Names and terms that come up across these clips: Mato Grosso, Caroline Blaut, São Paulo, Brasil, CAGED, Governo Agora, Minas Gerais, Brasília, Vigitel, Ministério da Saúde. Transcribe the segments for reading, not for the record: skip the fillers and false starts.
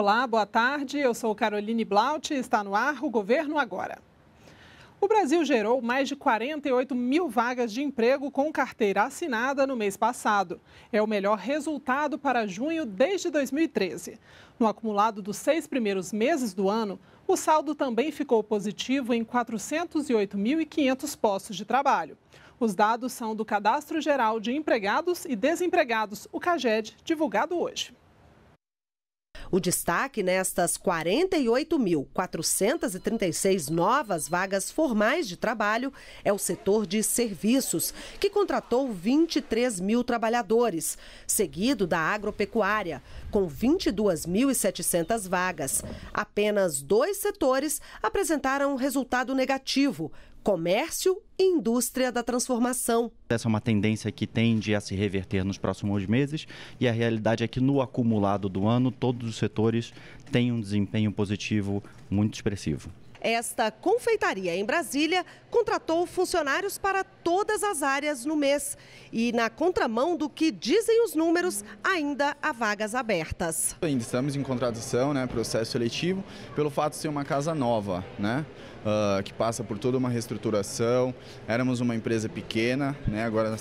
Olá, boa tarde. Eu sou Caroline Blaut e está no ar o Governo Agora. O Brasil gerou mais de 48 mil vagas de emprego com carteira assinada no mês passado. É o melhor resultado para junho desde 2013. No acumulado dos 6 primeiros meses do ano, o saldo também ficou positivo em 408.500 postos de trabalho. Os dados são do Cadastro Geral de Empregados e Desempregados, o CAGED, divulgado hoje. O destaque nestas 48.436 novas vagas formais de trabalho é o setor de serviços, que contratou 23 mil trabalhadores, seguido da agropecuária, com 22.700 vagas. Apenas 2 setores apresentaram resultado negativo: comércio e indústria da transformação. Essa é uma tendência que tende a se reverter nos próximos meses, e a realidade é que no acumulado do ano todos os setores têm um desempenho positivo muito expressivo. Esta confeitaria em Brasília contratou funcionários para todas as áreas no mês e, na contramão do que dizem os números, ainda há vagas abertas. Ainda estamos em contradição, né, processo seletivo, pelo fato de ser uma casa nova, né, que passa por toda uma reestruturação. Éramos uma empresa pequena, né, agora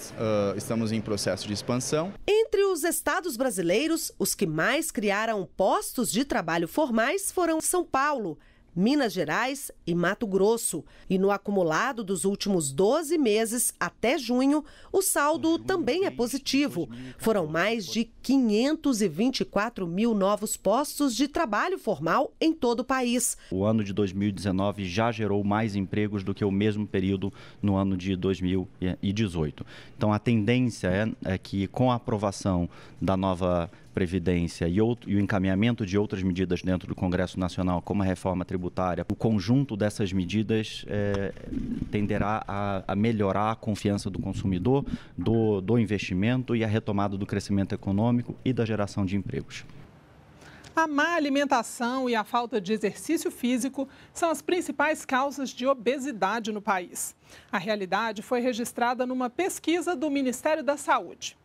estamos em processo de expansão. Entre os estados brasileiros, os que mais criaram postos de trabalho formais foram São Paulo, Minas Gerais e Mato Grosso. E no acumulado dos últimos 12 meses até junho, o saldo também é positivo. Foram mais de 524 mil novos postos de trabalho formal em todo o país. O ano de 2019 já gerou mais empregos do que o mesmo período no ano de 2018. Então a tendência é que, com a aprovação da nova Previdência e o encaminhamento de outras medidas dentro do Congresso Nacional, como a reforma tributária, o conjunto dessas medidas tenderá a melhorar a confiança do consumidor, do investimento e a retomada do crescimento econômico e da geração de empregos. A má alimentação e a falta de exercício físico são as principais causas de obesidade no país. A realidade foi registrada numa pesquisa do Ministério da Saúde.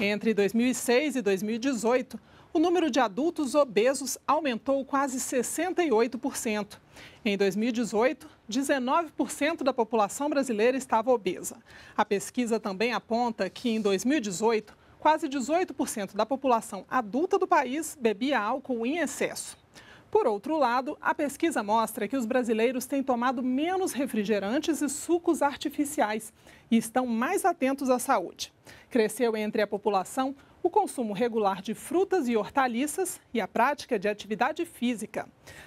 Entre 2006 e 2018, o número de adultos obesos aumentou quase 68%. Em 2018, 19% da população brasileira estava obesa. A pesquisa também aponta que, em 2018, quase 18% da população adulta do país bebia álcool em excesso. Por outro lado, a pesquisa mostra que os brasileiros têm tomado menos refrigerantes e sucos artificiais e estão mais atentos à saúde. Cresceu entre a população o consumo regular de frutas e hortaliças e a prática de atividade física.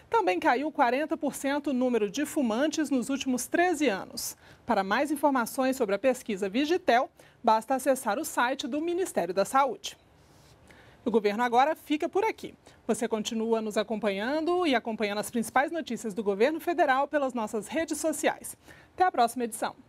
Também caiu 40% o número de fumantes nos últimos 13 anos. Para mais informações sobre a pesquisa Vigitel, basta acessar o site do Ministério da Saúde. O Governo Agora fica por aqui. Você continua nos acompanhando e acompanhando as principais notícias do governo federal pelas nossas redes sociais. Até a próxima edição.